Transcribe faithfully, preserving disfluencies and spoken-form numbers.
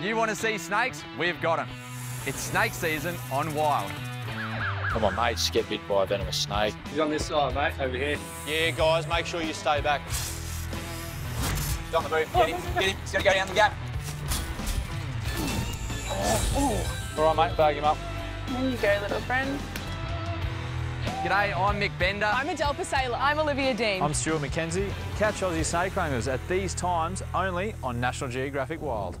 You want to see snakes? We've got them. It's snake season on Wild. Come on, mate, just get bit by a venomous snake. He's on this side, mate, over here. Yeah, guys, make sure you stay back. He's on the roof, get him, get him. He's going to go down the gap. Oh, oh. All right, mate, bag him up. There you go, little friend. G'day, I'm Mick Bender. I'm Adelpa Sailor. I'm Olivia Dean. I'm Stuart McKenzie. Catch Aussie Snake Wranglers at these times only on National Geographic Wild.